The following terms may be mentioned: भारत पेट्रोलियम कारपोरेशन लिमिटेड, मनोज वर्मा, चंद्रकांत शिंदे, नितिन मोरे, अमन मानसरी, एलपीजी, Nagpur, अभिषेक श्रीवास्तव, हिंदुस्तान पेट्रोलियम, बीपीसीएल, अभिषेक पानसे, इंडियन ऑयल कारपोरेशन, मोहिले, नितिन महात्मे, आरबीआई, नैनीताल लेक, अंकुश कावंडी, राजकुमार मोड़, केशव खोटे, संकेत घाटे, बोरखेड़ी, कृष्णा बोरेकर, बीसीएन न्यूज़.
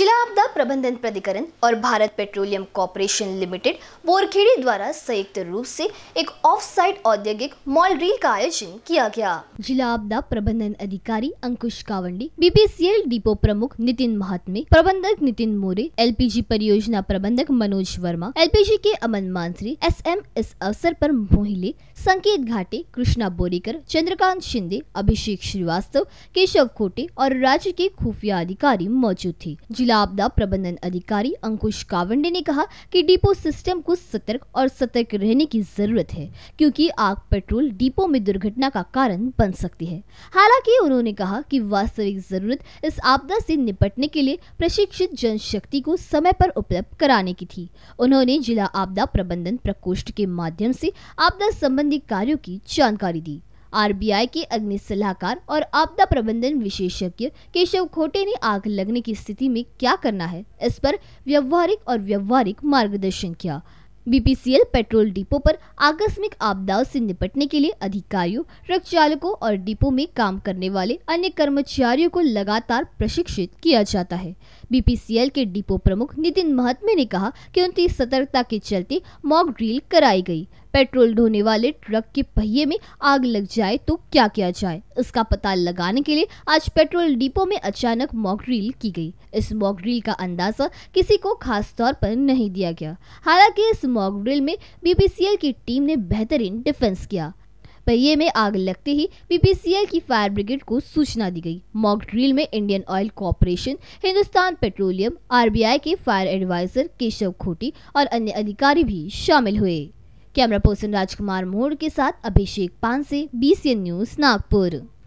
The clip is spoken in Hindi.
जिला आपदा प्रबंधन प्राधिकरण और भारत पेट्रोलियम कारपोरेशन लिमिटेड बोरखेड़ी द्वारा संयुक्त रूप से एक ऑफ साइट औद्योगिक मॉल ड्रिल का आयोजन किया गया। जिला आपदा प्रबंधन अधिकारी अंकुश कावंडी, बीपीसीएल डिपो प्रमुख नितिन महात्मे, प्रबंधक नितिन मोरे, एलपीजी परियोजना प्रबंधक मनोज वर्मा, एलपीजी के अमन मानसरी, एसएम इस अवसर पर मोहिले, संकेत घाटे, कृष्णा बोरेकर, चंद्रकांत शिंदे, अभिषेक श्रीवास्तव, केशव खोटे और राज्य के खुफिया अधिकारी मौजूद थे। जिला आपदा प्रबंधन अधिकारी अंकुश कावंडे ने कहा कि डिपो सिस्टम को सतर्क रहने की जरूरत है, क्योंकि आग पेट्रोल डिपो में दुर्घटना का कारण बन सकती है। हालांकि उन्होंने कहा कि वास्तविक जरूरत इस आपदा से निपटने के लिए प्रशिक्षित जनशक्ति को समय पर उपलब्ध कराने की थी। उन्होंने जिला आपदा प्रबंधन प्रकोष्ठ के माध्यम से आपदा संबंधी कार्यों की जानकारी दी। आरबीआई के अग्नि सलाहकार और आपदा प्रबंधन विशेषज्ञ केशव खोटे ने आग लगने की स्थिति में क्या करना है, इस पर व्यावहारिक मार्गदर्शन किया। बीपीसीएल पेट्रोल डिपो पर आकस्मिक आपदाओं से निपटने के लिए अधिकारियों, ट्रक चालकों और डिपो में काम करने वाले अन्य कर्मचारियों को लगातार प्रशिक्षित किया जाता है। बीपीसीएल के डिपो प्रमुख नितिन महात्मे ने कहा कि उनकी सतर्कता के चलते मॉक ड्रिल कराई गई। पेट्रोल ढोने वाले ट्रक के पहिए में आग लग जाए तो क्या किया जाए, इसका पता लगाने के लिए आज पेट्रोल डिपो में अचानक मॉक ड्रिल की गई। इस मॉक ड्रिल का अंदाजा किसी को खास तौर पर नहीं दिया गया। हालांकि इस मॉक ड्रिल में बीपीसीएल की टीम ने बेहतरीन डिफेंस किया। पहिए में आग लगते ही बीपीसीएल की फायर ब्रिगेड को सूचना दी गई। मॉक ड्रिल में इंडियन ऑयल कारपोरेशन, हिंदुस्तान पेट्रोलियम, आरबीआई के फायर एडवाइजर केशव खोटे और अन्य अधिकारी भी शामिल हुए। कैमरा पर्सन राजकुमार मोड़ के साथ अभिषेक पानसे, बीसीएन न्यूज़, नागपुर।